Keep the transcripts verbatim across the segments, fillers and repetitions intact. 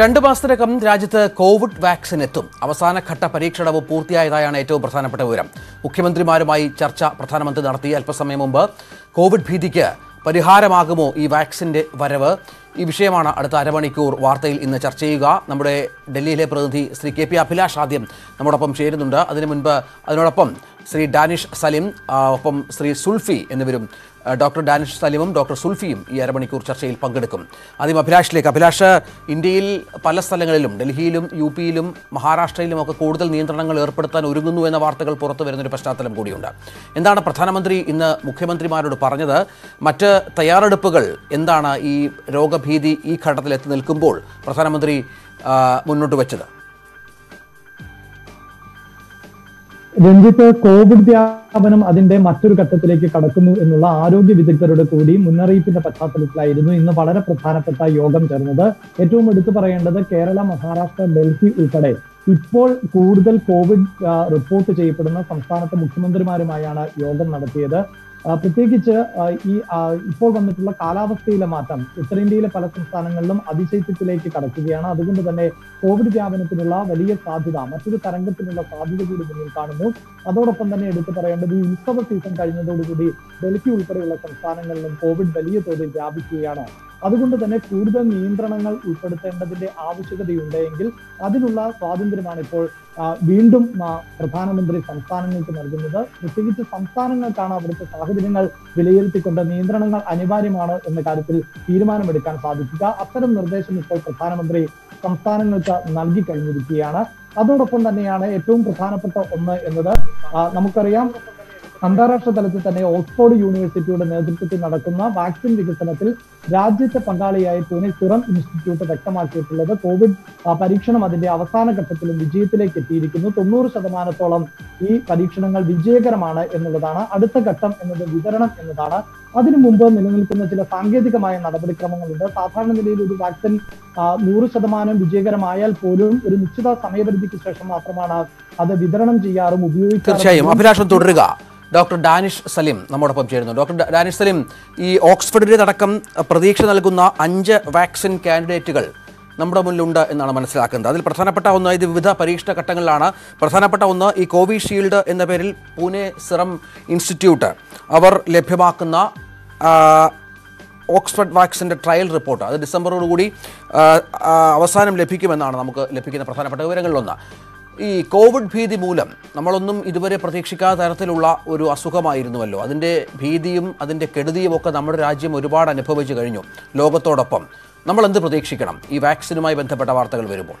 രണ്ട് മാസത്തിനകം രാജ്യത്ത് കോവിഡ് വാക്സിൻ എത്തും. അവസാന ഘട്ട പരീക്ഷണവും പൂർത്തിയായതായാണ് ഏറ്റവും പ്രധാനപ്പെട്ട വിവരം. മുഖ്യമന്ത്രിമാരുമായി ചർച്ച പ്രധാനമന്ത്രി നടത്തിയ അല്പസമയം മുമ്പ് കോവിഡ് ഭീതിക്ക് പരിഹാരമാകുമോ ഈ വാക്സിൻ്റെ വരവ്? ഈ വിഷയമാണ് അടുത്ത അരമണിക്കൂർ വാർത്തയിൽ ഇന്ന് ചർച്ച ചെയ്യുക. നമ്മുടെ ഡൽഹിയിലെ പ്രതിനിധി ശ്രീ കെ പി അഭിലാഷ് ആദ്യം നമ്മോടൊപ്പം ചേരുന്നുണ്ട്. അതിനു മുൻപ് അതിനോടൊപ്പം ശ്രീ ഡാനിഷ് സലിം, ഒപ്പം ശ്രീ സുൽഫി എന്നിവരും, ഡോക്ടർ ഡാനിഷ് സലിമും ഡോക്ടർ സുൽഫിയും ഈ അരമണിക്കൂർ ചർച്ചയിൽ പങ്കെടുക്കും. ആദ്യം അഭിലാഷിലേക്ക്. അഭിലാഷ്, ഇന്ത്യയിൽ പല സ്ഥലങ്ങളിലും, ഡൽഹിയിലും യു പിയിലും മഹാരാഷ്ട്രയിലുമൊക്കെ കൂടുതൽ നിയന്ത്രണങ്ങൾ ഏർപ്പെടുത്താൻ ഒരുങ്ങുന്നു എന്ന വാർത്തകൾ പുറത്തു വരുന്നൊരു പശ്ചാത്തലം കൂടിയുണ്ട്. എന്താണ് പ്രധാനമന്ത്രി ഇന്ന് മുഖ്യമന്ത്രിമാരോട് പറഞ്ഞത്? മറ്റ് തയ്യാറെടുപ്പുകൾ എന്താണ് ഈ രോഗഭീതി ഈ ഘട്ടത്തിലെത്തി നിൽക്കുമ്പോൾ പ്രധാനമന്ത്രി മുന്നോട്ട് വച്ചത്? രഞ്ജിത്ത്, കോവിഡ് വ്യാപനം അതിന്റെ മറ്റൊരു ഘട്ടത്തിലേക്ക് കടക്കുന്നു എന്നുള്ള ആരോഗ്യ വിദഗ്ധരുടെ കൂടി മുന്നറിയിപ്പിന്റെ പശ്ചാത്തലത്തിലായിരുന്നു ഇന്ന് വളരെ പ്രധാനപ്പെട്ട യോഗം ചേർന്നത്. ഏറ്റവും എടുത്തു പറയേണ്ടത്, കേരള, മഹാരാഷ്ട്ര, ഡൽഹി ഉൾപ്പെടെ ഇപ്പോൾ കൂടുതൽ കോവിഡ് റിപ്പോർട്ട് ചെയ്യപ്പെടുന്ന സംസ്ഥാനത്തെ മുഖ്യമന്ത്രിമാരുമായാണ് യോഗം നടത്തിയത്. പ്രത്യേകിച്ച് ഈ ഇപ്പോൾ വന്നിട്ടുള്ള കാലാവസ്ഥയിലെ മാറ്റം ഉത്തരേന്ത്യയിലെ പല സംസ്ഥാനങ്ങളിലും അതിശൈത്യത്തിലേക്ക് കടക്കുകയാണ്. അതുകൊണ്ട് തന്നെ കോവിഡ് വ്യാപനത്തിനുള്ള വലിയ സാധ്യത, മറ്റൊരു തരംഗത്തിനുള്ള സാധ്യത കൂടി മുന്നിൽ കാണുന്നു. അതോടൊപ്പം തന്നെ എടുത്തു പറയേണ്ടത്, ഈ ഉത്സവ സീസൺ കഴിഞ്ഞതോടുകൂടി ഡൽഹി ഉൾപ്പെടെയുള്ള സംസ്ഥാനങ്ങളിലും കോവിഡ് വലിയ തോതിൽ വ്യാപിക്കുകയാണ്. അതുകൊണ്ട് തന്നെ കൂടുതൽ നിയന്ത്രണങ്ങൾ ഉൾപ്പെടുത്തേണ്ടതിന്റെ ആവശ്യകതയുണ്ടെങ്കിൽ അതിനുള്ള സ്വാതന്ത്ര്യമാണ് ഇപ്പോൾ വീണ്ടും പ്രധാനമന്ത്രി സംസ്ഥാനങ്ങൾക്ക് നൽകുന്നത്. പ്രത്യേകിച്ച് സംസ്ഥാനങ്ങൾക്കാണ് അവിടുത്തെ സാഹചര്യങ്ങൾ വിലയിരുത്തിക്കൊണ്ട് നിയന്ത്രണങ്ങൾ അനിവാര്യമാണ് എന്ന കാര്യത്തിൽ തീരുമാനമെടുക്കാൻ സാധിക്കുക. അത്തരം നിർദ്ദേശം ഇപ്പോൾ പ്രധാനമന്ത്രി സംസ്ഥാനങ്ങൾക്ക് നൽകി കഴിഞ്ഞിരിക്കുകയാണ്. അതോടൊപ്പം തന്നെയാണ് ഏറ്റവും പ്രധാനപ്പെട്ട ഒന്ന് എന്നത്, നമുക്കറിയാം, അന്താരാഷ്ട്ര തലത്തിൽ തന്നെ ഓക്സ്ഫോർഡ് യൂണിവേഴ്സിറ്റിയുടെ നേതൃത്വത്തിൽ നടക്കുന്ന വാക്സിൻ വികസനത്തിൽ രാജ്യത്തെ പങ്കാളിയായി പൂനെ സിറം ഇൻസ്റ്റിറ്റ്യൂട്ട് വ്യക്തമാക്കിയിട്ടുള്ളത് കോവിഡ് പരീക്ഷണം അതിന്റെ അവസാന ഘട്ടത്തിലും വിജയത്തിലേക്ക് എത്തിയിരിക്കുന്നു. തൊണ്ണൂറ് ശതമാനത്തോളം ഈ പരീക്ഷണങ്ങൾ വിജയകരമാണ് എന്നുള്ളതാണ്. അടുത്ത ഘട്ടം എന്നത് വിതരണം എന്നതാണ്. അതിനു മുമ്പ് നിലനിൽക്കുന്ന ചില സാങ്കേതികമായ നടപടിക്രമങ്ങളുണ്ട്. സാധാരണ നിലയിൽ ഒരു വാക്സിൻ നൂറ് ശതമാനം വിജയകരമായാൽ പോലും ഒരു നിശ്ചിത സമയപരിധിക്ക് ശേഷം മാത്രമാണ് അത് വിതരണം ചെയ്യാറും ഉപയോഗിക്കാറും. തീർച്ചയായും അഭിലാഷം തുടരുക. ഡോക്ടർ ഡാനിഷ് സലിം നമ്മോടൊപ്പം ചേരുന്നു. ഡോക്ടർ ഡാനിഷ് സലിം, ഈ ഓക്സ്ഫോർഡിൻ്റെ അടക്കം പ്രതീക്ഷ നൽകുന്ന അഞ്ച് വാക്സിൻ കാൻഡിഡേറ്റുകൾ നമ്മുടെ മുന്നിലുണ്ട് എന്നാണ് മനസ്സിലാക്കുന്നത്. അതിൽ പ്രധാനപ്പെട്ട ഒന്ന്, ഇത് വിവിധ പരീക്ഷണ ഘട്ടങ്ങളിലാണ്, പ്രധാനപ്പെട്ട ഒന്ന് ഈ കോവിഷീൽഡ് എന്ന പേരിൽ പൂനെ സിറം ഇൻസ്റ്റിറ്റ്യൂട്ട് അവർ ലഭ്യമാക്കുന്ന ഓക്സ്ഫോർഡ് വാക്സിൻ്റെ ട്രയൽ റിപ്പോർട്ട് അത് ഡിസംബറോടുകൂടി അവസാനം ലഭിക്കുമെന്നാണ് നമുക്ക് ലഭിക്കുന്ന പ്രധാനപ്പെട്ട വിവരങ്ങളിലൊന്ന്. ഈ കോവിഡ് ഭീതി മൂലം നമ്മളൊന്നും ഇതുവരെ പ്രതീക്ഷിക്കാത്ത തരത്തിലുള്ള ഒരു അസുഖമായിരുന്നുവല്ലോ. അതിൻ്റെ ഭീതിയും അതിൻ്റെ കെടുതിയും ഒക്കെ നമ്മുടെ രാജ്യം ഒരുപാട് അനുഭവിച്ചു കഴിഞ്ഞു. ലോകത്തോടൊപ്പം നമ്മൾ എന്ത് പ്രതീക്ഷിക്കണം ഈ വാക്സിനുമായി ബന്ധപ്പെട്ട വാർത്തകൾ വരുമ്പോൾ?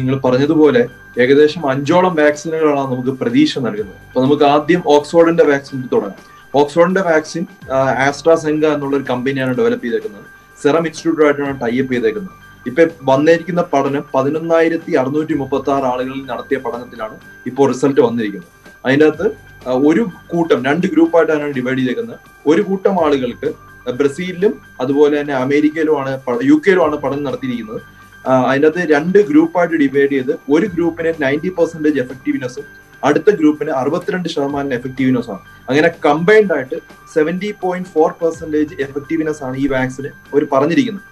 നിങ്ങൾ പറഞ്ഞതുപോലെ ഏകദേശം അഞ്ചോളം വാക്സിനുകളാണ് നമുക്ക് പ്രതീക്ഷ നൽകുന്നത്. അപ്പൊ നമുക്ക് ആദ്യം ഓക്സ്ഫോർഡിന്റെ വാക്സിൻ തുടങ്ങാം. ഓക്സ്ഫോർഡിന്റെ വാക്സിൻ ആസ്ട്രാസെൻക എന്നുള്ളൊരു കമ്പനിയാണ് ഡെവലപ്പ് ചെയ്തേക്കുന്നത്. സെറം ഇൻസ്റ്റിറ്റ്യൂട്ടുമായിട്ടാണ് ടൈപ്പ് ചെയ്തേക്കുന്നത്. ഇപ്പൊ വന്നിരിക്കുന്ന പഠനം പതിനൊന്നായിരത്തി അറുന്നൂറ്റി മുപ്പത്തി ആറ് ആളുകളിൽ നടത്തിയ പഠനത്തിലാണ് ഇപ്പോൾ റിസൾട്ട് വന്നിരിക്കുന്നത്. അതിനകത്ത് ഒരു കൂട്ടം രണ്ട് ഗ്രൂപ്പായിട്ടാണ് ഡിവൈഡ് ചെയ്തേക്കുന്നത്. ഒരു കൂട്ടം ആളുകൾക്ക് ബ്രസീലിലും അതുപോലെ തന്നെ അമേരിക്കയിലുമാണ് യു കെയിലുമാണ് പഠനം നടത്തിയിരിക്കുന്നത്. അതിനകത്ത് രണ്ട് ഗ്രൂപ്പായിട്ട് ഡിവൈഡ് ചെയ്ത് ഒരു ഗ്രൂപ്പിന് നയൻറ്റി പെർസെന്റേജ് എഫക്റ്റീവ്നെസ്സും അടുത്ത ഗ്രൂപ്പിന് അറുപത്തിരണ്ട് ശതമാനം എഫക്റ്റീവ്നെസ്സാണ്. അങ്ങനെ കമ്പൈൻഡ് ആയിട്ട് seventy point four percentage effectiveness ആണ് ഈ വാക്സിന് ഒരു പറഞ്ഞിരിക്കുന്നത്.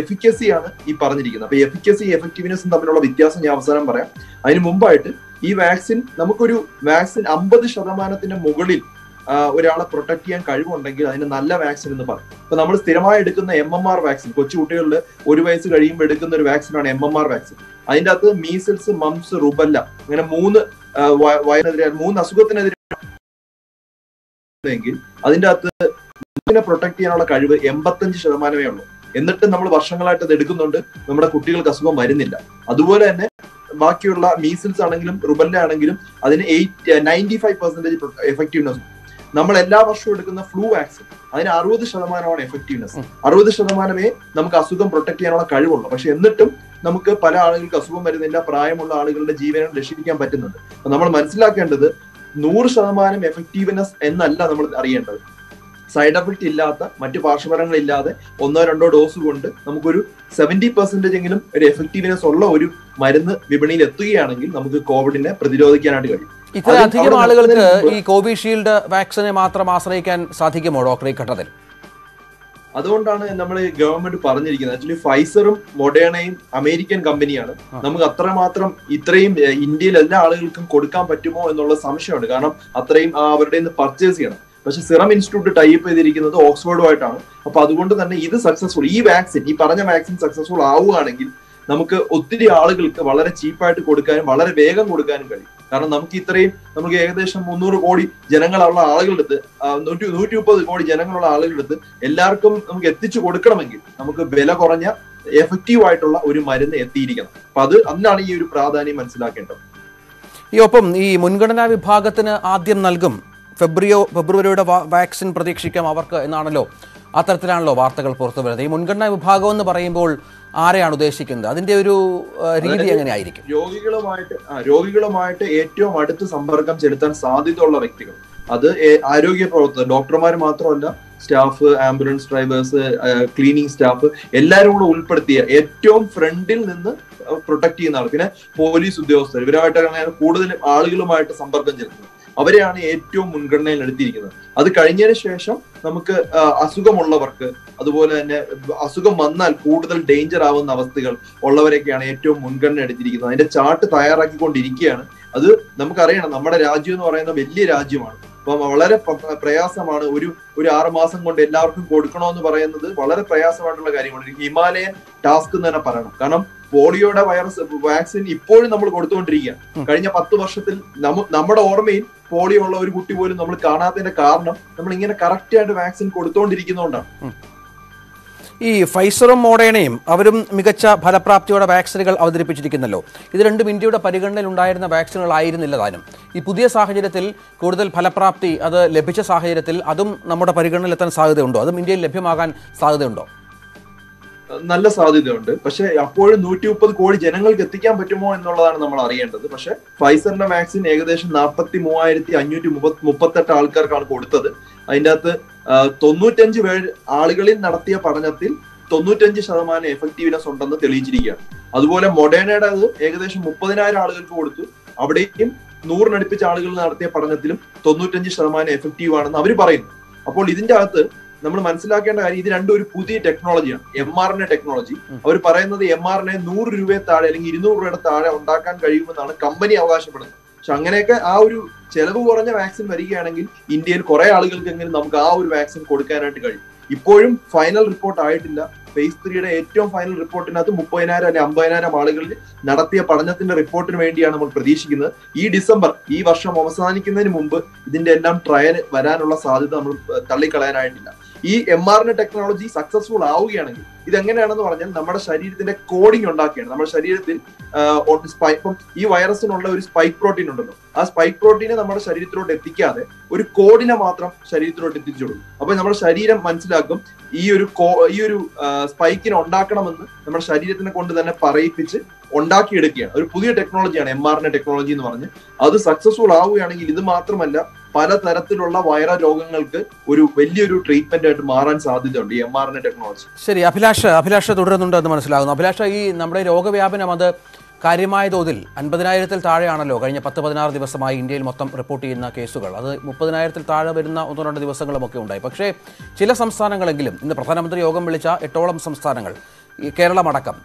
എഫിക്കസി ആണ് ഈ പറഞ്ഞിരിക്കുന്നത്. അപ്പൊ എഫിക്കസി എഫക്റ്റീവ്നെസ്സും തമ്മിലുള്ള വ്യത്യാസം ഞാൻ അവസാനം പറയാം. അതിന് മുമ്പായിട്ട് ഈ വാക്സിൻ നമുക്കൊരു വാക്സിൻ അമ്പത് ശതമാനത്തിന് മുകളിൽ ഒരാളെ പ്രൊട്ടക്ട് ചെയ്യാൻ കഴിവുണ്ടെങ്കിൽ അതിന് നല്ല വാക്സിൻ എന്ന് പറയും. അപ്പൊ നമ്മൾ സ്ഥിരമായി എടുക്കുന്ന എം എം ആർ വാക്സിൻ, കൊച്ചുകുട്ടികളിൽ ഒരു വയസ്സ് കഴിയുമ്പോൾ എടുക്കുന്ന ഒരു വാക്സിനാണ് എം എം ആർ വാക്സിൻ. അതിൻ്റെ അകത്ത് മീസിൽസ്, മംസ്, റുബല്ല, അങ്ങനെ മൂന്ന് വയറിനെതിരെ മൂന്ന് അസുഖത്തിനെതിരെ അതിൻ്റെ അകത്ത് പ്രൊട്ടക്ട് ചെയ്യാനുള്ള കഴിവ് എൺപത്തഞ്ച് ശതമാനമേ ഉള്ളൂ. എന്നിട്ട് നമ്മൾ വർഷങ്ങളായിട്ട് അത് എടുക്കുന്നുണ്ട്, നമ്മുടെ കുട്ടികൾക്ക് അസുഖം വരുന്നില്ല. അതുപോലെ തന്നെ ബാക്കിയുള്ള മീസിൽസ് ആണെങ്കിലും റുബല്ല ആണെങ്കിലും അതിന് eight ninety five percentage effectiveness. നമ്മൾ എല്ലാ വർഷവും എടുക്കുന്ന ഫ്ലൂ വാക്സിൻ അതിന് അറുപത് ശതമാനമാണ് എഫക്റ്റീവ്നെസ്. അറുപത് ശതമാനമേ നമുക്ക് അസുഖം പ്രൊട്ടക്ട് ചെയ്യാനുള്ള കഴിവുള്ളൂ. പക്ഷെ എന്നിട്ടും നമുക്ക് പല ആളുകൾക്ക് അസുഖം വരുന്നില്ല. പ്രായമുള്ള ആളുകളുടെ ജീവനം രക്ഷിക്കാൻ പറ്റുന്നുണ്ട്. അപ്പൊ നമ്മൾ മനസ്സിലാക്കേണ്ടത്, നൂറ് ശതമാനം എഫക്റ്റീവ്നെസ് എന്നല്ല നമ്മൾ അറിയേണ്ടത്. സൈഡ് എഫക്റ്റ് ഇല്ലാത്ത, മറ്റു പാർശ്വഫലങ്ങളില്ലാതെ ഒന്നോ രണ്ടോ ഡോസ് കൊണ്ട് നമുക്കൊരു സെവന്റി പെർസെന്റേജ് എങ്കിലും ഒരു എഫക്റ്റീവ്നെസ് ഉള്ള ഒരു മരുന്ന് വിപണിയിൽ എത്തുകയാണെങ്കിൽ നമുക്ക് കോവിഡിനെ പ്രതിരോധിക്കാനായിട്ട് കഴിയും. ഇത്രയധികം ആളുകൾക്ക് ഈ കോവിഷീൽഡ് വാക്സിനെ മാത്രം ആശ്രയിക്കാൻ സാധിക്കുമോ ഡോക്ടർ ഈ ഘട്ടത്തിൽ? അതുകൊണ്ടാണ് നമ്മൾ ഗവൺമെന്റ് പറഞ്ഞിരിക്കുന്നത്. ആക്ച്വലി ഫൈസറും മൊഡേണയും അമേരിക്കൻ കമ്പനിയാണ്. നമുക്ക് അത്രമാത്രം ഇത്രയും ഇന്ത്യയിൽ എല്ലാ ആളുകൾക്കും കൊടുക്കാൻ പറ്റുമോ എന്നുള്ള സംശയമുണ്ട്. കാരണം അത്രയും അവരുടെ നിന്ന് പർച്ചേസ് ചെയ്യണം. പക്ഷെ സിറം ഇൻസ്റ്റിറ്റ്യൂട്ട് ടൈപ്പ് ചെയ്തിരിക്കുന്നത് ഓക്സ്ഫോർഡുമായിട്ടാണ്. അപ്പൊ അതുകൊണ്ട് തന്നെ ഇത് സക്സസ്ഫുൾ, ഈ വാക്സിൻ, ഈ പറഞ്ഞ വാക്സിൻ സക്സസ്ഫുൾ ആവുകയാണെങ്കിൽ നമുക്ക് ഒത്തിരി ആളുകൾക്ക് വളരെ ചീപ്പായിട്ട് കൊടുക്കാനും വളരെ വേഗം കൊടുക്കാനും കഴിയും. കാരണം നമുക്ക് ഇത്രയും, നമുക്ക് ഏകദേശം മുന്നൂറ് കോടി ജനങ്ങളുള്ള ആളുകളെടുത്ത് നൂറ്റി നൂറ്റി മുപ്പത് കോടി ജനങ്ങളുള്ള ആളുകളെടുത്ത് എല്ലാവർക്കും നമുക്ക് എത്തിച്ചു കൊടുക്കണമെങ്കിൽ നമുക്ക് വില കുറഞ്ഞ എഫക്റ്റീവ് ആയിട്ടുള്ള ഒരു മരുന്ന് എത്തിയിരിക്കണം. അപ്പൊ അത് അതിനാണ് ഈ ഒരു പ്രാധാന്യം മനസ്സിലാക്കേണ്ടത്. ഈ ഒപ്പം ഈ മുൻഗണനാ വിഭാഗത്തിന് ആദ്യം നൽകും, ഫെബ്രുവരിയോ ഫെബ്രുവരിയുടെ വാക്സിൻ പ്രതീക്ഷിക്കാം അവർക്ക് എന്നാണല്ലോ, അത്തരത്തിലാണല്ലോ വാർത്തകൾ പുറത്തു വരുന്നത്. ഈ മുൻഗണനാ വിഭാഗം എന്ന് പറയുമ്പോൾ ആരെയാണ് ഉദ്ദേശിക്കുന്നത്? അതിന്റെ ഒരു രീതി എങ്ങനെയായിരിക്കും? രോഗികളുമായിട്ട് രോഗികളുമായിട്ട് ഏറ്റവും അടുത്ത് സമ്പർക്കം ചെലുത്താൻ സാധ്യതയുള്ള വ്യക്തികൾ, അത് ആരോഗ്യ പ്രവർത്തകർ, ഡോക്ടർമാർ മാത്രമല്ല, staff, ambulance drivers, cleaning staff, എല്ലാവരും കൂടെ ഉൾപ്പെടുത്തിയ ഏറ്റവും ഫ്രണ്ടിൽ നിന്ന് പ്രൊട്ടക്ട് ചെയ്യുന്ന ആൾ, പിന്നെ പോലീസ് ഉദ്യോഗസ്ഥർ, ഇവരുമായിട്ടാണ് കൂടുതലും ആളുകളുമായിട്ട് സമ്പർക്കം ചെലുത്തുന്നത്. അവരെയാണ് ഏറ്റവും മുൻഗണനയിൽ എടുത്തിരിക്കുന്നത്. അത് കഴിഞ്ഞതിന് ശേഷം നമുക്ക് അസുഖമുള്ളവർക്ക്, അതുപോലെ തന്നെ അസുഖം വന്നാൽ കൂടുതൽ ഡേഞ്ചർ ആവുന്ന അവസ്ഥകൾ ഉള്ളവരൊക്കെയാണ് ഏറ്റവും മുൻഗണന എടുത്തിരിക്കുന്നത്. അതിന്റെ ചാർട്ട് തയ്യാറാക്കിക്കൊണ്ടിരിക്കുകയാണ്. അത് നമുക്കറിയണം, നമ്മുടെ രാജ്യം എന്ന് പറയുന്ന വലിയ രാജ്യമാണ്. അപ്പം വളരെ പ്രയാസമാണ്, ഒരു ഒരു ആറു മാസം കൊണ്ട് എല്ലാവർക്കും കൊടുക്കണമെന്ന് പറയുന്നത് വളരെ പ്രയാസമായിട്ടുള്ള കാര്യമാണ്. ഹിമാലയൻ ടാസ്ക് എന്ന് തന്നെ പറയണം. കാരണം പോളിയോയുടെ വൈറസ് വാക്സിൻ ഇപ്പോഴും നമ്മൾ കൊടുത്തുകൊണ്ടിരിക്കുക. കഴിഞ്ഞ പത്ത് വർഷത്തിൽ നമ്മുടെ ഓർമ്മയിൽ പോളിയോ ഉള്ള ഒരു കുട്ടി പോലും നമ്മൾ കാണാത്തതിന്റെ കാരണം നമ്മൾ ഇങ്ങനെ കറക്റ്റ് ആയിട്ട് വാക്സിൻ കൊടുത്തുകൊണ്ടിരിക്കുന്നതുകൊണ്ടാണ്. ഈ ഫൈസറും മോഡേണയും അവരും മികച്ച ഫലപ്രാപ്തിയോടെ വാക്സിനുകൾ അവതരിപ്പിച്ചിരിക്കുന്നല്ലോ. ഇത് രണ്ടും ഇന്ത്യയുടെ പരിഗണനയിൽ ഉണ്ടായിരുന്ന വാക്സിനുകളായിരുന്നില്ല താനും. ഈ പുതിയ സാഹചര്യത്തിൽ കൂടുതൽ ഫലപ്രാപ്തി അത് ലഭിച്ച സാഹചര്യത്തിൽ അതും നമ്മുടെ പരിഗണനയിലെത്താൻ സാധ്യതയുണ്ടോ? അതും ഇന്ത്യയിൽ ലഭ്യമാകാൻ സാധ്യതയുണ്ടോ? നല്ല സാധ്യതയുണ്ട്. പക്ഷെ അപ്പോഴും നൂറ്റി മുപ്പത് കോടി ജനങ്ങൾക്ക് എത്തിക്കാൻ പറ്റുമോ എന്നുള്ളതാണ് നമ്മൾ അറിയേണ്ടത്. പക്ഷെ ഫൈസറിന്റെ വാക്സിൻ ഏകദേശം നാൽപ്പത്തി മൂവായിരത്തി അഞ്ഞൂറ്റി മുപ്പത്തി മുപ്പത്തെട്ട് ആൾക്കാർക്കാണ് കൊടുത്തത്. അതിൻ്റെ അകത്ത് തൊണ്ണൂറ്റഞ്ച് പേര് ആളുകളിൽ നടത്തിയ പഠനത്തിൽ തൊണ്ണൂറ്റഞ്ച് ശതമാനം എഫക്റ്റീവ്നെസ് ഉണ്ടെന്ന് തെളിയിച്ചിരിക്കുകയാണ്. അതുപോലെ മൊഡേണയുടെ അത് ഏകദേശം മുപ്പതിനായിരം ആളുകൾക്ക് കൊടുത്തു. അവിടെയും നൂറിനടുപ്പിച്ച ആളുകൾ നടത്തിയ പഠനത്തിലും തൊണ്ണൂറ്റഞ്ച് ശതമാനം എഫക്റ്റീവ് ആണെന്ന് അവർ പറയുന്നു. അപ്പോൾ ഇതിൻ്റെ അകത്ത് നമ്മൾ മനസ്സിലാക്കേണ്ട കാര്യം, ഇത് രണ്ടും ഒരു പുതിയ ടെക്നോളജിയാണ്, M R N A technology. അവർ പറയുന്നത് എം ആർ എൻ എ നൂറ് രൂപയെ താഴെ അല്ലെങ്കിൽ ഇരുന്നൂറ് രൂപയുടെ താഴെ ഉണ്ടാക്കാൻ കഴിയുമെന്നാണ് കമ്പനി അവകാശപ്പെടുന്നത്. പക്ഷെ അങ്ങനെയൊക്കെ ആ ഒരു ചെലവ് കുറഞ്ഞ വാക്സിൻ വരികയാണെങ്കിൽ ഇന്ത്യയിൽ കുറെ ആളുകൾക്കെങ്കിലും നമുക്ക് ആ ഒരു വാക്സിൻ കൊടുക്കാനായിട്ട് കഴിയും. ഇപ്പോഴും ഫൈനൽ റിപ്പോർട്ട് ആയിട്ടില്ല. ഫേസ് ത്രീയുടെ ഏറ്റവും ഫൈനൽ റിപ്പോർട്ടിനകത്ത് മുപ്പതിനായിരം അല്ലെങ്കിൽ അമ്പതിനായിരം ആളുകളിൽ നടത്തിയ പഠനത്തിന്റെ റിപ്പോർട്ടിന് വേണ്ടിയാണ് നമ്മൾ പ്രതീക്ഷിക്കുന്നത്. ഈ ഡിസംബർ, ഈ വർഷം അവസാനിക്കുന്നതിന് മുമ്പ് ഇതിന്റെ എല്ലാം ട്രയൽ വരാനുള്ള സാധ്യത നമ്മൾ തള്ളിക്കളയാനായിട്ടില്ല. ഈ M R N A technology successful ആവുകയാണെങ്കിൽ ഇതെങ്ങനെയാണെന്ന് പറഞ്ഞാൽ നമ്മുടെ ശരീരത്തിന്റെ കോഡിങ് ഉണ്ടാക്കുകയാണ്. നമ്മുടെ ശരീരത്തിൽ ഈ വൈറസിനുള്ള ഒരു സ്പൈക്ക് പ്രോട്ടീൻ ഉണ്ടല്ലോ, ആ സ്പൈക്ക് പ്രോട്ടീനെ നമ്മുടെ ശരീരത്തിലോട്ട് എത്തിക്കാതെ ഒരു കോഡിനെ മാത്രം ശരീരത്തിലോട്ട് എത്തിച്ചു കൊടുക്കും. അപ്പൊ നമ്മുടെ ശരീരം മനസ്സിലാക്കും ഈ ഒരു ഈ ഒരു സ്പൈക്കിനെ ഉണ്ടാക്കണമെന്ന് നമ്മുടെ ശരീരത്തിനെ കൊണ്ട് തന്നെ പറയിപ്പിച്ച് ഉണ്ടാക്കിയെടുക്കുകയാണ്. ഒരു പുതിയ ടെക്നോളജിയാണ് M R N A technology എന്ന് പറഞ്ഞ്. അത് സക്സസ്ഫുൾ ആവുകയാണെങ്കിൽ ഇത് മാത്രമല്ല, പലതരത്തിലുള്ള വൈറ രോഗങ്ങൾക്ക് ഒരു വലിയൊരു ട്രീറ്റ്മെന്റ് ആയിട്ട് മാറാൻ സാധ്യതയുണ്ട് ഈ M R N A technology. ശരി, അഭിലാഷ് അഭിലാഷ തുടരുന്നുണ്ട് എന്ന് മനസ്സിലാകുന്നു. അഭിലാഷ, ഈ നമ്മുടെ രോഗവ്യാപനം അത് കാര്യമായ തോതിൽ അൻപതിനായിരത്തിൽ താഴെയാണല്ലോ കഴിഞ്ഞ പത്ത് പതിനാറ് ദിവസമായി ഇന്ത്യയിൽ മൊത്തം റിപ്പോർട്ട് ചെയ്യുന്ന കേസുകൾ. അത് മുപ്പതിനായിരത്തിൽ താഴെ വരുന്ന ഒന്നോ രണ്ട് ദിവസങ്ങളുമൊക്കെ ഉണ്ടായി. പക്ഷേ ചില സംസ്ഥാനങ്ങളെങ്കിലും, ഇന്ന് പ്രധാനമന്ത്രി യോഗം വിളിച്ച എട്ടോളം സംസ്ഥാനങ്ങൾ, ഈ കേരളമടക്കം,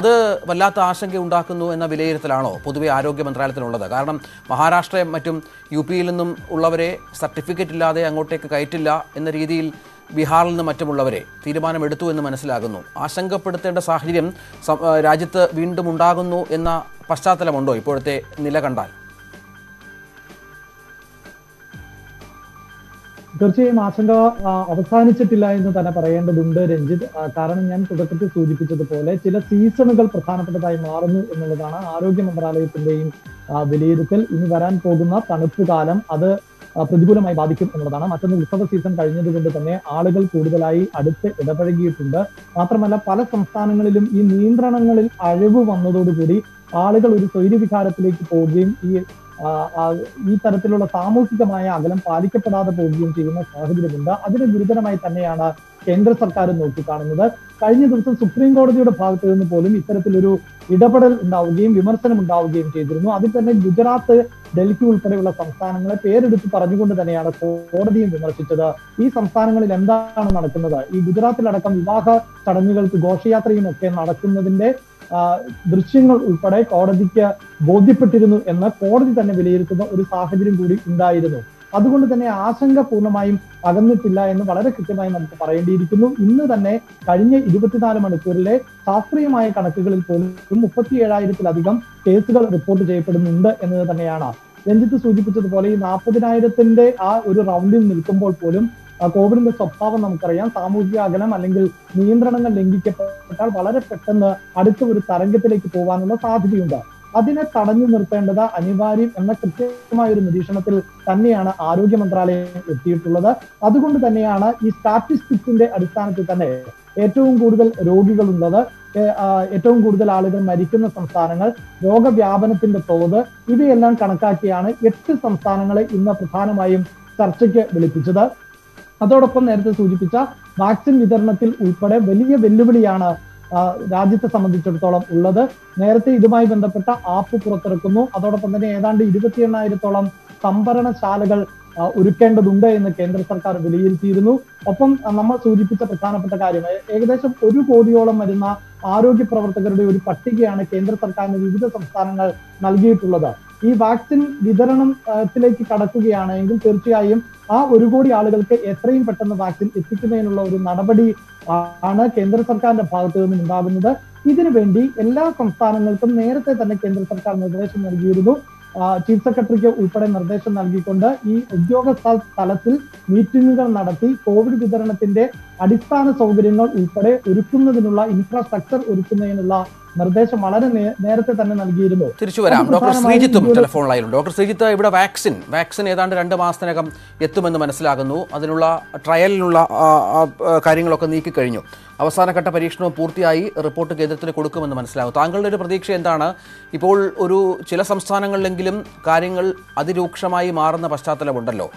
അത് വല്ലാത്ത ആശങ്ക ഉണ്ടാക്കുന്നു എന്ന വിലയിരുത്തലാണോ പൊതുവെ ആരോഗ്യ മന്ത്രാലയത്തിനുള്ളത്? കാരണം മഹാരാഷ്ട്രയും മറ്റും യു പിയിൽ നിന്നും ഉള്ളവരെ സർട്ടിഫിക്കറ്റ് ഇല്ലാതെ അങ്ങോട്ടേക്ക് കയറ്റില്ല എന്ന രീതിയിൽ ബീഹാറിൽ നിന്നും മറ്റുമുള്ളവരെ തീരുമാനമെടുത്തു എന്ന് മനസ്സിലാകുന്നു. ആശങ്കപ്പെടുത്തേണ്ട സാഹചര്യം രാജ്യത്ത് വീണ്ടും ഉണ്ടാകുന്നു എന്ന പശ്ചാത്തലമുണ്ടോ ഇപ്പോഴത്തെ നില കണ്ടാൽ? തീർച്ചയായും ആശങ്ക അവസാനിച്ചിട്ടില്ല എന്ന് തന്നെ പറയേണ്ടതുണ്ട് രഞ്ജിത്ത്. കാരണം ഞാൻ തുടക്കത്തിൽ സൂചിപ്പിച്ചതുപോലെ ചില സീസണുകൾ പ്രധാനപ്പെട്ടതായി മാറുന്നു എന്നുള്ളതാണ് ആരോഗ്യ മന്ത്രാലയത്തിന്റെയും വിലയിരുത്തൽ. ഇനി വരാൻ പോകുന്ന തണുപ്പ് കാലം അത് പ്രതികൂലമായി ബാധിക്കും എന്നുള്ളതാണ്. മറ്റൊന്ന്, ഉത്സവ സീസൺ കഴിഞ്ഞതുകൊണ്ട് തന്നെ ആളുകൾ കൂടുതലായി അടുത്ത് ഇടപഴകിയിട്ടുണ്ട്. മാത്രമല്ല പല സംസ്ഥാനങ്ങളിലും ഈ നിയന്ത്രണങ്ങളിൽ അഴിവ് വന്നതോടുകൂടി ആളുകൾ ഒരു സ്വൈര്യവികാരത്തിലേക്ക് പോവുകയും ഈ ഈ തരത്തിലുള്ള സാമൂഹികമായ അകലം പാലിക്കപ്പെടാതെ പോവുകയും ചെയ്യുന്ന സാഹചര്യമുണ്ട്. അതിന് ഗുരുതരമായി തന്നെയാണ് Kendra Sakar no to Kanada, Kanye Supreme Court of Pathana Polim, Isaratiluru, Idapadal Dow game, Vimerson Dow game Chadrino, other than Gujarat, Delhi Paragula Samsana, paired with Paraguna Daniana, or the Vimerchita, E Samsana Lenda and Narakanada, E Gujarat Ladakam Vaka, Sadamigal to Goshiatri and Narakanade. ദൃശ്യങ്ങൾ ഉൾപ്പെടെ കോടതിക്ക് ബോധ്യപ്പെട്ടിരുന്നു എന്ന കോടതി തന്നെ വിലയിരുത്തുന്ന ഒരു സാഹചര്യം കൂടി ഉണ്ടായിരുന്നു. അതുകൊണ്ട് തന്നെ ആശങ്ക പൂർണ്ണമായും അകന്നിട്ടില്ല എന്ന് വളരെ കൃത്യമായി നമുക്ക് പറയേണ്ടിയിരിക്കുന്നു. ഇന്ന് തന്നെ കഴിഞ്ഞ ഇരുപത്തിനാല് മണിക്കൂറിലെ ശാസ്ത്രീയമായ കണക്കുകളിൽ പോലും മുപ്പത്തി ഏഴായിരത്തിലധികം കേസുകൾ റിപ്പോർട്ട് ചെയ്യപ്പെടുന്നുണ്ട് എന്നത് തന്നെയാണ്. രഞ്ജിത്ത് സൂചിപ്പിച്ചതുപോലെ ഈ നാൽപ്പതിനായിരത്തിന്റെ ആ ഒരു റൗണ്ടിൽ നിൽക്കുമ്പോൾ പോലും കോവിഡിന്റെ സ്വഭാവം നമുക്കറിയാം. സാമൂഹിക അകലം അല്ലെങ്കിൽ നിയന്ത്രണങ്ങൾ ലംഘിക്കപ്പെട്ടാൽ വളരെ പെട്ടെന്ന് അടുത്ത ഒരു തരംഗത്തിലേക്ക് പോകാനുള്ള സാധ്യതയുണ്ട്. അതിനെ തടഞ്ഞു നിർത്തേണ്ടത് അനിവാര്യം എന്ന കൃത്യമായ ഒരു നിരീക്ഷണത്തിൽ തന്നെയാണ് ആരോഗ്യ മന്ത്രാലയം എത്തിയിട്ടുള്ളത്. അതുകൊണ്ട് തന്നെയാണ് ഈ സ്റ്റാറ്റിസ്റ്റിക്സിന്റെ അടിസ്ഥാനത്തിൽ തന്നെ ഏറ്റവും കൂടുതൽ രോഗികളുള്ളത്, ഏറ്റവും കൂടുതൽ ആളുകൾ മരിക്കുന്ന സംസ്ഥാനങ്ങൾ, രോഗവ്യാപനത്തിന്റെ തോത്, ഇവയെല്ലാം കണക്കാക്കിയാണ് എട്ട് സംസ്ഥാനങ്ങളെ ഇന്ന് പ്രധാനമായും ചർച്ചയ്ക്ക് വിളിപ്പിച്ചത്. അതോടൊപ്പം നേരത്തെ സൂചിപ്പിച്ച വാക്സിൻ വിതരണത്തിൽ ഉൾപ്പെടെ വലിയ വെല്ലുവിളിയാണ് രാജ്യത്തെ സംബന്ധിച്ചിടത്തോളം ഉള്ളത്. നേരത്തെ ഇതുമായി ബന്ധപ്പെട്ട ആപ്പ് പുറത്തിറക്കുന്നു. അതോടൊപ്പം തന്നെ ഏതാണ്ട് ഇരുപത്തി എണ്ണായിരത്തോളം സംഭരണശാലകൾ ഒരുക്കേണ്ടതുണ്ട് എന്ന് കേന്ദ്ര സർക്കാർ വിലയിരുത്തിയിരുന്നു. ഒപ്പം നമ്മൾ സൂചിപ്പിച്ച പ്രധാനപ്പെട്ട കാര്യം, ഏകദേശം ഒരു കോടിയോളം വരുന്ന ആരോഗ്യ പ്രവർത്തകരുടെ ഒരു പട്ടികയാണ് കേന്ദ്ര സർക്കാരിന് വിവിധ സംസ്ഥാനങ്ങൾ നൽകിയിട്ടുള്ളത്. ഈ വാക്സിൻ വിതരണത്തിലേക്ക് കടക്കുകയാണ് എങ്കിൽ തീർച്ചയായും ആ ഒരു കോടി ആളുകൾക്ക് എത്രയും പെട്ടെന്ന് വാക്സിൻ എത്തിക്കുന്നതിനുള്ള ഒരു നടപടി ആണ് കേന്ദ്ര സർക്കാരിന്റെ ഭാഗത്തു നിന്നും ഉണ്ടാകുന്നത്. ഇതിനുവേണ്ടി എല്ലാ സംസ്ഥാനങ്ങൾക്കും നേരത്തെ തന്നെ കേന്ദ്ര സർക്കാർ നിർദ്ദേശം നൽകിയിരുന്നു. ചീഫ് സെക്രട്ടറിക്ക് ഉൾപ്പെടെ നിർദ്ദേശം നൽകിക്കൊണ്ട് ഈ ഉദ്യോഗസ്ഥ തലത്തിൽ മീറ്റിംഗുകൾ നടത്തി കോവിഡ് വിതരണത്തിന്റെ അടിസ്ഥാന സൗകര്യങ്ങൾ ഉൾപ്പെടെ ഒരുക്കുന്നതിനുള്ള ഇൻഫ്രാസ്ട്രക്ചർ ഒരുക്കുന്നതിനുള്ള നിർദ്ദേശം വളരെ നേരത്തെ തന്നെ നൽകിയിരുന്നു. തിരിച്ചു വരാം ഡോക്ടർ ശ്രീജിത്തും ടെലിഫോൺ ലൈനിലുണ്ട്. ഡോക്ടർ ശ്രീജിത്ത്, ഇവിടെ വാക്സിൻ വാക്സിൻ ഏതാണ്ട് രണ്ട് മാസത്തിനകം എത്തുമെന്ന് മനസ്സിലാകുന്നു. അതിനുള്ള ട്രയലിനുള്ള കാര്യങ്ങളൊക്കെ നീക്കിക്കഴിഞ്ഞു. അവസാനഘട്ട പരീക്ഷണവും പൂർത്തിയായി റിപ്പോർട്ട് കേന്ദ്രത്തിന് കൊടുക്കുമെന്ന് മനസ്സിലാകും. താങ്കളുടെ ഒരു പ്രതീക്ഷ എന്താണ്? ഇപ്പോൾ ഒരു ചില സംസ്ഥാനങ്ങളിലെങ്കിലും കാര്യങ്ങൾ അതിരൂക്ഷമായി മാറുന്ന പശ്ചാത്തലമുണ്ടല്ലോ.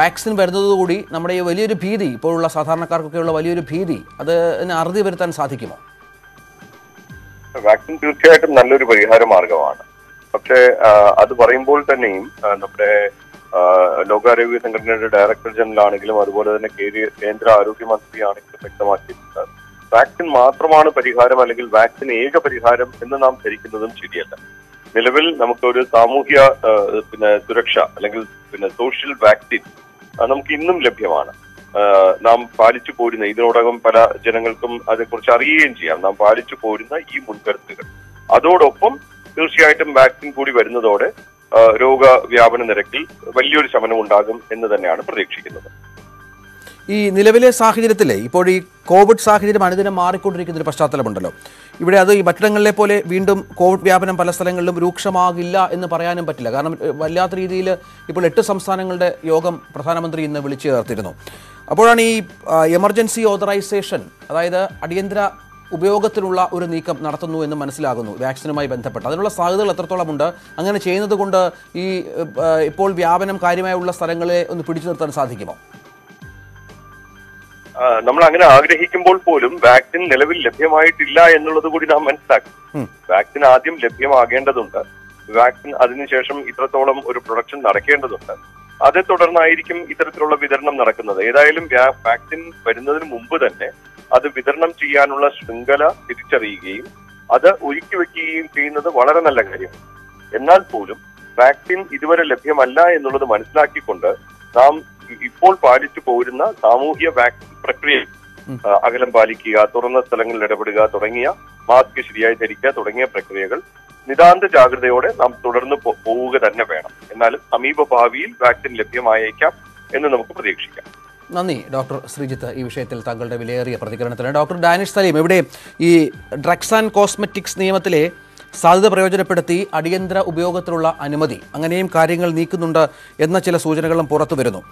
വാക്സിൻ വരുന്നതോടുകൂടി നമ്മുടെ ഈ വലിയൊരു ഭീതി, ഇപ്പോഴുള്ള സാധാരണക്കാർക്കൊക്കെയുള്ള വലിയൊരു ഭീതി, അതിന് അറുതി വരുത്താൻ സാധിക്കുമോ? വാക്സിൻ തീർച്ചയായിട്ടും നല്ലൊരു പരിഹാര മാർഗമാണ്. പക്ഷേ അത് പറയുമ്പോൾ തന്നെയും നമ്മുടെ ലോകാരോഗ്യ സംഘടനയുടെ ഡയറക്ടർ ജനറൽ ആണെങ്കിലും അതുപോലെ തന്നെ കേന്ദ്ര ആരോഗ്യമന്ത്രി ആണെങ്കിലും വ്യക്തമാക്കിയിട്ടുണ്ട്, വാക്സിൻ മാത്രമാണ് പരിഹാരം അല്ലെങ്കിൽ വാക്സിൻ ഏക പരിഹാരം എന്ന് നാം ധരിക്കുന്നതും ശരിയല്ല. നിലവിൽ നമുക്കൊരു സാമൂഹ്യ പിന്നെ സുരക്ഷ അല്ലെങ്കിൽ പിന്നെ സോഷ്യൽ വാക്സിൻ നമുക്ക് ഇന്നും ലഭ്യമാണ്. നാം പാലിച്ചു പോരുന്ന, ഇതിനോടകം പല ജനങ്ങൾക്കും അതേക്കുറിച്ച് അറിയുകയും ചെയ്യാം, നാം പാലിച്ചു പോരുന്ന ഈ മുൻകരുത്തുകൾ. അതോടൊപ്പം തീർച്ചയായിട്ടും വാക്സിൻ കൂടി വരുന്നതോടെ രോഗവ്യാപന നിരക്കിൽ വലിയൊരു ശമനം ഉണ്ടാകും എന്ന് തന്നെയാണ് പ്രതീക്ഷിക്കുന്നത്. ഈ നിലവിലെ സാഹചര്യത്തിലെ ഇപ്പോൾ ഈ കോവിഡ് സാഹചര്യം അനുദിനം മാറിക്കൊണ്ടിരിക്കുന്ന ഒരു പശ്ചാത്തലമുണ്ടല്ലോ. ഇവിടെ അത് ഈ മറ്റിടങ്ങളിലെ പോലെ വീണ്ടും കോവിഡ് വ്യാപനം പല സ്ഥലങ്ങളിലും രൂക്ഷമാകില്ല എന്ന് പറയാനും പറ്റില്ല. കാരണം വല്ലാത്ത രീതിയിൽ ഇപ്പോൾ എട്ട് സംസ്ഥാനങ്ങളുടെ യോഗം പ്രധാനമന്ത്രി ഇന്ന് വിളിച്ചു ചേർത്തിരുന്നു. അപ്പോഴാണ് ഈ എമർജൻസി ഓതറൈസേഷൻ, അതായത് അടിയന്തര ഉപയോഗത്തിനുള്ള ഒരു നീക്കം നടത്തുന്നു എന്ന് മനസ്സിലാകുന്നു വാക്സിനുമായി ബന്ധപ്പെട്ട്. അതിനുള്ള സാധ്യതകൾ എത്രത്തോളമുണ്ട്? അങ്ങനെ ചെയ്യുന്നത് കൊണ്ട് ഈ ഇപ്പോൾ വ്യാപനം കാര്യമായുള്ള സ്ഥലങ്ങളെ ഒന്ന് പിടിച്ചു നിർത്താൻ സാധിക്കുമോ? നമ്മൾ അങ്ങനെ ആഗ്രഹിക്കുമ്പോൾ പോലും വാക്സിൻ നിലവിൽ ലഭ്യമായിട്ടില്ല എന്നുള്ളത് കൂടി നാം മനസ്സിലാക്കും. വാക്സിൻ ആദ്യം ലഭ്യമാകേണ്ടതുണ്ട്, വാക്സിൻ അതിനുശേഷം ഇത്രത്തോളം ഒരു പ്രൊഡക്ഷൻ നടക്കേണ്ടതുണ്ട്, അതേ തുടർന്നായിരിക്കും ഇത്തരത്തിലുള്ള വിതരണം നടക്കുന്നത്. ഏതായാലും വാക്സിൻ വരുന്നതിന് മുമ്പ് തന്നെ അത് വിതരണം ചെയ്യാനുള്ള ശൃംഖല തിരിച്ചറിയുകയും അത് ഒരുക്കി വയ്ക്കുകയും ചെയ്യുന്നത് വളരെ നല്ല കാര്യമാണ്. എന്നാൽ പോലും വാക്സിൻ ഇതുവരെ ലഭ്യമല്ല എന്നുള്ളത് മനസ്സിലാക്കിക്കൊണ്ട് നാം ഇപ്പോൾ പാലിച്ചു പോരുന്ന സാമൂഹ്യ വാക്സിൻ പ്രക്രിയ, അകലം പാലിക്കുക, തുറന്ന സ്ഥലങ്ങളിൽ ഇടപെടുക തുടങ്ങിയ, മാസ്ക് ശരിയായി ധരിക്കുക തുടങ്ങിയ പ്രക്രിയകൾ നിതാന്ത ജാഗ്രതയോടെ നാം തുടർന്ന് പോവുക തന്നെ വേണം. എന്നാലും സമീപ ഭാവിയിൽ വാക്സിൻ ലഭ്യമായേക്കാം എന്ന് നമുക്ക് പ്രതീക്ഷിക്കാം. നന്ദി ഡോക്ടർ ശ്രീജിത്ത്, ഈ വിഷയത്തിൽ താങ്കളുടെ വിലയേറിയ പ്രതികരണത്തിന്. ഡോക്ടർ ഡാനിഷ് സലീം, ഇവിടെ ഈ ഡ്രഗ്സ് ആൻഡ് കോസ്മെറ്റിക്സ് നിയമത്തിലെ സാധ്യത പ്രയോജനപ്പെടുത്തി അടിയന്തര ഉപയോഗത്തിലുള്ള അനുമതി, അങ്ങനെയും കാര്യങ്ങൾ നീക്കുന്നുണ്ട് എന്ന ചില സൂചനകളും പുറത്തു വരുന്നു.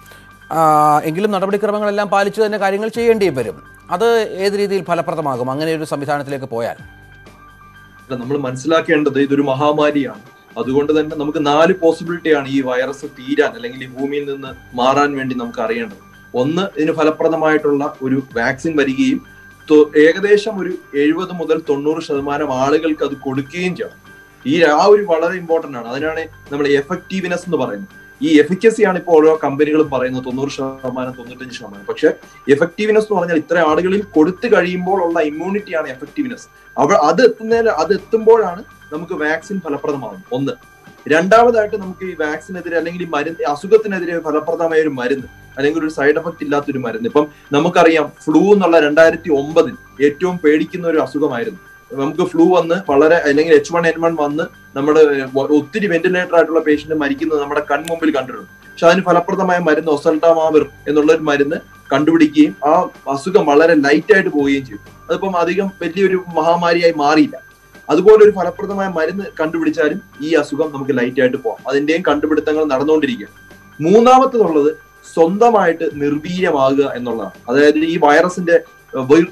എങ്കിലും നടപടിക്രമങ്ങളെല്ലാം പാലിച്ചു തന്നെ കാര്യങ്ങൾ ചെയ്യേണ്ടി വരും. അത് ഏത് രീതിയിൽ ഫലപ്രദമാകും അങ്ങനെ ഒരു സംവിധാനത്തിലേക്ക് പോയാൽ? നമ്മൾ മനസ്സിലാക്കേണ്ടത് ഇതൊരു മഹാമാരിയാണ്. അതുകൊണ്ട് തന്നെ നമുക്ക് നാല് പോസിബിലിറ്റിയാണ് ഈ വൈറസ് തീരാൻ അല്ലെങ്കിൽ ഈ ഭൂമിയിൽ നിന്ന് മാറാൻ വേണ്ടി നമുക്ക് അറിയേണ്ടത്. one in a Falapramaitola, Uru vaccine Varigim, to Egadesham Uru Eva the Mother Tonur Shamana, Article Kadukinja. Here, how important another effectiveness in the Baran. E. Efficacy and a polo company of Barano Tonur Shaman and Shaman. But effectiveness to another article in Kodikarimbol or immunity and effectiveness. Our other Tumboran, Namaka vaccine Falapramaman on the Randava that Namaki vaccine at the Rangi Marin, Asukathan Falapramair Marin, and a good side of a Tilla to the Marinipum, Namakaria, flu, Nala and Direct Ombad, Etium Pedikin or Asuka Marin. നമുക്ക് flu വന്ന് വളരെ അല്ലെങ്കിൽ H one N one വന്ന് നമ്മുടെ ഒത്തിരി ventilator ആയിട്ടുള്ള patient മരിക്കുന്നത് നമ്മുടെ കൺമുമ്പിൽ കണ്ടിട്ടുണ്ട്. പക്ഷെ അതിന് ഫലപ്രദമായ മരുന്ന് ഒസൽഡാമാവിർ എന്നുള്ള ഒരു മരുന്ന് കണ്ടുപിടിക്കുകയും ആ അസുഖം വളരെ ലൈറ്റ് ആയിട്ട് പോവുകയും ചെയ്തു. അതിപ്പം അധികം വലിയൊരു മഹാമാരിയായി മാറിയില്ല. അതുപോലെ ഒരു ഫലപ്രദമായ മരുന്ന് കണ്ടുപിടിച്ചാലും ഈ അസുഖം നമുക്ക് ലൈറ്റ് ആയിട്ട് പോവാം. അതിന്റെയും കണ്ടുപിടുത്തങ്ങൾ നടന്നുകൊണ്ടിരിക്കുകയാണ്. മൂന്നാമത്തേതുള്ളത് സ്വന്തമായിട്ട് നിർവീര്യമാകുക എന്നുള്ളതാണ്. അതായത് ഈ വൈറസിന്റെ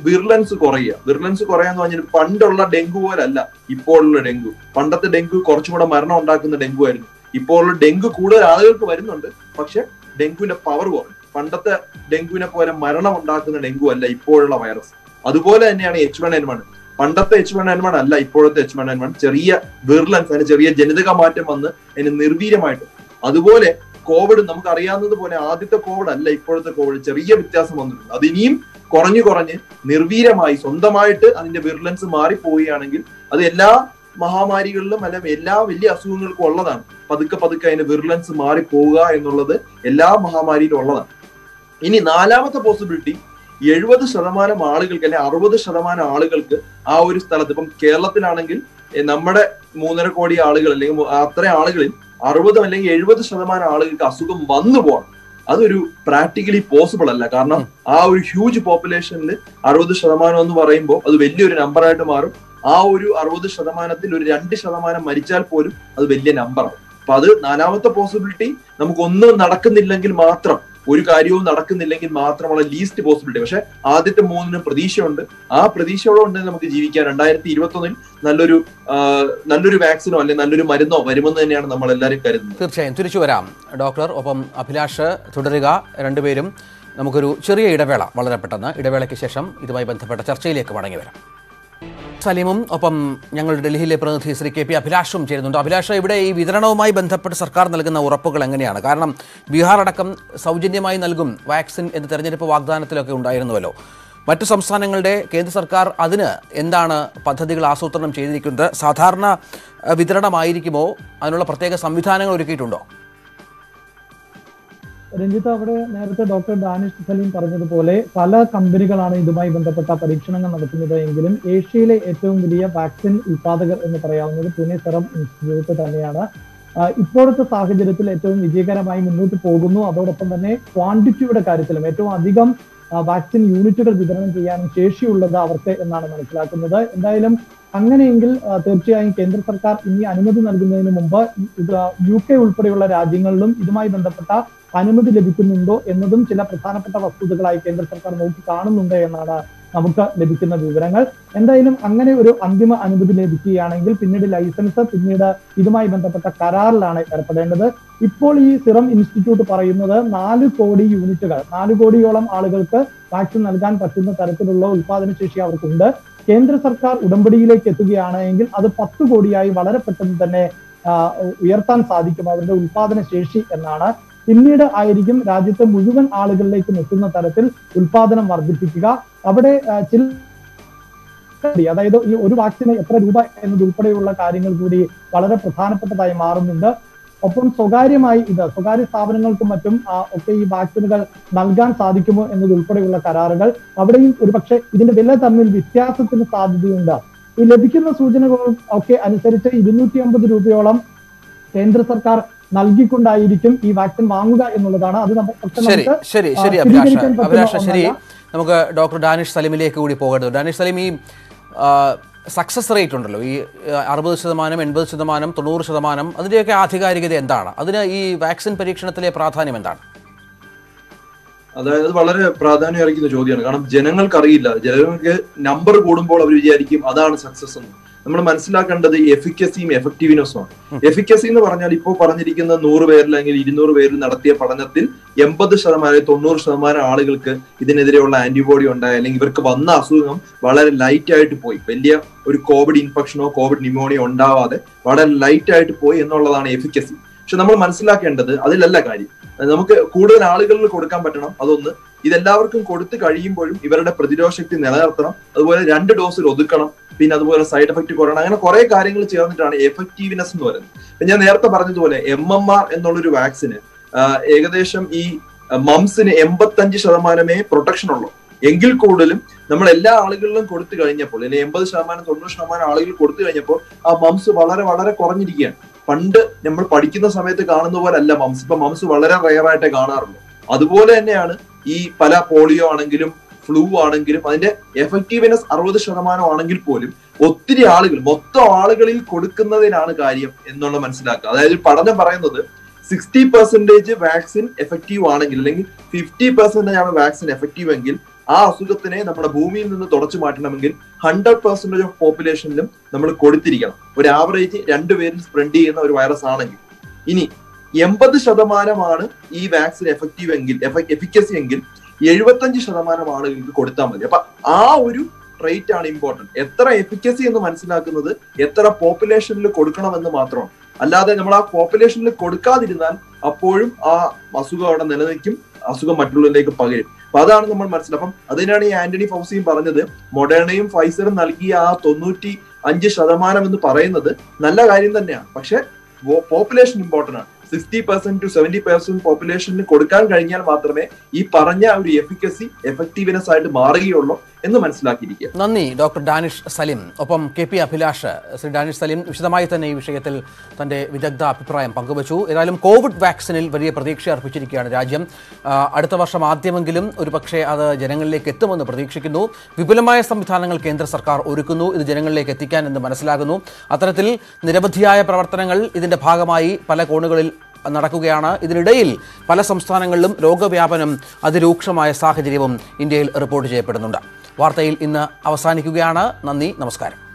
virulence Korea, virulence Korea and Pandola dengue or Allah, Ipola dengue, Panda the dengue, Korchuma Marna Dak in the dengue, Ipola dengue Kuda, other Kuvarin, Paksha, dengue in a power war, Panda the dengue in a power Marana Dak in the dengue, and Ipola virus. Adubola and H one N one, Panda the H one N one, Allah, Ipola the H one N one, Cheria, virulence and Cheria, Genetica Matamana, and a Nirvida Mata. Adubole, COVID, Namakariana, the Bona, Adit the COVID, and Ipola the COVID, Cheria with Tasaman, Adinim. Corony Corony, Nirvira Mai, Sondamaita, and the virulence of Mari Poyanagil, Adela, Mahamari Ulam, Alamela, Villia Sunil Koladan, Padaka Padaka and the virulence of Mari Poga and Olada, Ella Mahamari Doladan. In an alam the possibility, Yedwa the Shadamana article, Arvo the Shadamana article, our Stalatapum, Kerala Tinanagil, a number Munakodi article, after an article, Arvo the Meling, Yedwa the Shadamana article, Kasugam won the war. That's practically possible. Because a huge population, sixty percent on the Varimbo, that's a very number. That's a very number. That's the possibility. We don't have to do anything. We don't have to do anything. That's the least possibility. That's the three. That Pradesha, we Naluri vaccine or Naluri Marino, Variman and Namalari. Thirteen, Turichuram, Doctor Opam Apilasha, Tudariga, Randavirum, Namukuru, Churi Idavella, Malarapatana, Idavella Kisham, Idavai Bantapata, Chile, Kamananga. Salimum, Opam, Yangal Delhi, Pranthis, Rikapi, Apilashum, Chedan, Apilasha, Ibe, Vidrano, my Bantapata Sarkar, Nalgan, or Pokalangana, Karnam, Biharakam, Saujinima in Algum, vaccine in the Ternipa Wagdan, Telakun, Dianovelo. മറ്റ് സംസ്ഥാനങ്ങളുടെ കേന്ദ്ര സർക്കാർ അതിനെ എന്താണ് പദ്ധതികൾ ആസൂത്രണം ചെയ്തിരിക്കുന്നത് സാധാരണ വിതരണമായിരിക്കുമോ അതിനുള്ള പ്രത്യേക സംവിധാനങ്ങൾ ഒരുക്കിയിട്ടുണ്ടോ രഞ്ജിത്ത് അവിടെ നേരത്തെ ഡോക്ടർ ഡാനിഷ് സലീം പറഞ്ഞതുപോലെ പല കമ്പനികളാണ് ഇതുമായി ബന്ധപ്പെട്ട പരീക്ഷണങ്ങൾ നടത്തുന്നത് എങ്കിലും ഏഷ്യയിലെ ഏറ്റവും വലിയ വാക്സിൻ ഉൽപാദകർ എന്ന് പറയാവുന്നത് പൂനെ സെറം ഇൻസ്റ്റിറ്റ്യൂട്ട് തന്നെയാണ് ഇപ്പോഴത്തെ സാഹചര്യത്തിൽ ഏറ്റവും വിജയകരമായി മുന്നോട്ട് പോകുന്നു അതോടൊപ്പം തന്നെ ക്വാണ്ടിറ്റിയുടെ കാര്യത്തിലും ഏറ്റവും അധികം വാക്സിൻ യൂണിറ്റുകൾ വിതരണം ചെയ്യാൻ ശേഷിയുള്ളത് അവർക്ക് എന്നാണ് മനസ്സിലാക്കുന്നത് എന്തായാലും അങ്ങനെയെങ്കിൽ തീർച്ചയായും കേന്ദ്ര സർക്കാർ ഇനി അനുമതി നൽകുന്നതിന് മുമ്പ് യു കെ ഉൾപ്പെടെയുള്ള രാജ്യങ്ങളിലും ഇതുമായി ബന്ധപ്പെട്ട അനുമതി ലഭിക്കുന്നുണ്ടോ എന്നതും ചില പ്രധാനപ്പെട്ട വസ്തുതകളായി കേന്ദ്ര സർക്കാർ നോക്കി കാണുന്നുണ്ട് എന്നാണ് നമുക്ക് ലഭിക്കുന്ന വിവരങ്ങൾ എന്തായാലും അങ്ങനെ ഒരു അന്തിമ അനുമതി ലഭിക്കുകയാണെങ്കിൽ പിന്നീട് ലൈസൻസ് പിന്നീട് ഇതുമായി ബന്ധപ്പെട്ട കരാറിലാണ് ഏർപ്പെടേണ്ടത് ഇപ്പോൾ ഈ സിറം ഇൻസ്റ്റിറ്റ്യൂട്ട് പറയുന്നത് നാല് കോടി യൂണിറ്റുകൾ നാല് കോടിയോളം ആളുകൾക്ക് വാക്സിൻ നൽകാൻ പറ്റുന്ന തരത്തിലുള്ള ഉൽപാദനശേഷി അവർക്കുണ്ട് കേന്ദ്ര സർക്കാർ ഉടമ്പടിയിലേക്ക് എത്തുകയാണെങ്കിൽ അത് പത്ത് കോടിയായി വളരെ പെട്ടെന്ന് തന്നെ ഉയർത്താൻ സാധിക്കും അവരുടെ ഉൽപാദന ശേഷി എന്നാണ് പിന്നീട് ആയിരിക്കും രാജ്യത്തെ മുഴുവൻ ആളുകളിലേക്ക് എത്തുന്ന തരത്തിൽ ഉൽപാദനം വർദ്ധിപ്പിക്കുക അവിടെ ചില അതായത് ഈ ഒരു വാക്സിന് എത്ര രൂപ എന്നതുൾപ്പെടെയുള്ള കാര്യങ്ങൾ കൂടി വളരെ പ്രധാനപ്പെട്ടതായി മാറുന്നുണ്ട് ഒപ്പം സ്വകാര്യമായി ഇത് സ്വകാര്യ സ്ഥാപനങ്ങൾക്കും മറ്റും ഒക്കെ ഈ വാക്സിനുകൾ നൽകാൻ സാധിക്കുമോ എന്നതുൾപ്പെടെയുള്ള കരാറുകൾ അവിടെയും ഒരുപക്ഷെ ഇതിന്റെ വില തമ്മിൽ വ്യത്യാസത്തിന് സാധ്യതയുണ്ട് ഈ ലഭിക്കുന്ന സൂചനകൾ ഒക്കെ അനുസരിച്ച് ഇരുന്നൂറ്റി അമ്പത് രൂപയോളം കേന്ദ്ര സർക്കാർ നൽകിക്കൊണ്ടായിരിക്കും ഈ വാക്സിൻ വാങ്ങുക എന്നുള്ളതാണ് അത് നമുക്ക് നമുക്ക് ഡോക്ടർ ഡാനിഷ് സലീമിലേക്ക് കൂടി പോകരുത് ഡാനിഷ് സലീം ഈ സക്സസ് റേറ്റ് ഉണ്ടല്ലോ ഈ അറുപത് ശതമാനം എൺപത് ശതമാനം തൊണ്ണൂറ് ശതമാനം അതിൻ്റെയൊക്കെ ആധികാരികത എന്താണ് അതിന് ഈ വാക്സിൻ പരീക്ഷണത്തിലെ പ്രാധാന്യം എന്താണ് അതായത് വളരെ പ്രാധാന്യം അർഹിക്കുന്ന ചോദ്യമാണ് കാരണം ജനങ്ങൾക്കറിയില്ല ജനങ്ങൾക്ക് നമ്പർ കൂടുമ്പോൾ അവർ വിചാരിക്കും അതാണ് സക്സസ് എന്ന് നമ്മൾ മനസ്സിലാക്കേണ്ടത് എഫിക്കസിയും എഫക്റ്റീവ്നെസ്സുമാണ് എഫിക്കസി എന്ന് പറഞ്ഞാൽ ഇപ്പോൾ പറഞ്ഞിരിക്കുന്ന നൂറ് പേരിലെങ്കിൽ ഇരുന്നൂറ് പേരിൽ നടത്തിയ പഠനത്തിൽ Yemba the Saramare, Tonor Samara, Article, within antibody on dialing, Verkabana, Sugam, Vada light eyed to poi, Pelia, or COVID infection or COVID pneumonia on Dava, Vada light eyed to poi and all on efficacy. Shanama Mansilla can the other Lagari. And Namuka Kuda article could come patana, Adona, either Lavarkum Kodaka Kadim, even a Pradido Shakti Nalarthana, as well as under dose of Odukana, Pinadu side effect to Corona, and a correct carrying the chair on effectiveness. When you're the Paradole, M M R and Nolu vaccine, Egadesham E. Mumps in Embathanji Shalamane protection or law. Engil Kodalim, Namala article and Kodaka in Ember Shaman and Shaman article Kodaka, a mumps of Valara Valara Coronidian. Pund number particular Samet the Gana over Alla Mumps, but Mumps Valara Raya at a Gana. Advola E. Pala polio on a flu on a grip and effectiveness Aro the Shaman on a grip polium. Otri article, Motto article Kodakana in Anagarium, Enona Mansilaka. Padana Parano, sixty percentage vaccine effective on a gilling, fifty percent of vaccine effective and gill. Ah, so that the name of the boom in the Torch Martin, hundred percent of population, number Kodithiriga, but average and variants printy and the virus on Ini Yempa the Shadamana Mana, E vaccine effective and gill, efficacy and gill, Yevatanji Shadamana Mana in the Koditama. Ah, would you trait and important? Ethera efficacy in the Mansilaka, Ethera population in the Kodakana and the Matron. Allah, the population in the Kodaka didn't, a poem, a Masuga and the Nanakim, Asuga Matula like a Pagate. Padana Marcelapam, Adinani Anthony Fauci Paranade, Modernaim, Pfizer, Nalgia, Tonuti, Anji Shadamana and the Paranade, Nala Irin the Naya. Paksha, population important. Sixty percent to seventy percent population Kodakan Ganyal Matrame, E. Paranya, efficacy, effectiveness side Maragi or in the Manslaki. Nani, Doctor Danish Salim, Opam K P Apilasha, Sir Danish Salim, which is the Maitani Vishatel, Tande Vidagda Piprayam Pankabachu, Iram COVID vaccine, very prediction, which is Rajam, Adatavasha Matimangilum, Uripakshe, other general lake Ketum on the Predictionu, Vipulamaya Samitanangal Kendra Sarkar, Urikunu, the general lake Etikan and the Manslaganu, Athanatil, Nerebatia Pratangal, in the Pagamai, Palakonagal. Narakugana, in the Dale, Palasam Stanangalum, Roga Viapanum, Adirukshama Sahajibum, in Dale report J. Perdunda. Vartail in the Avasani Kugana, Nandi, Namaskar.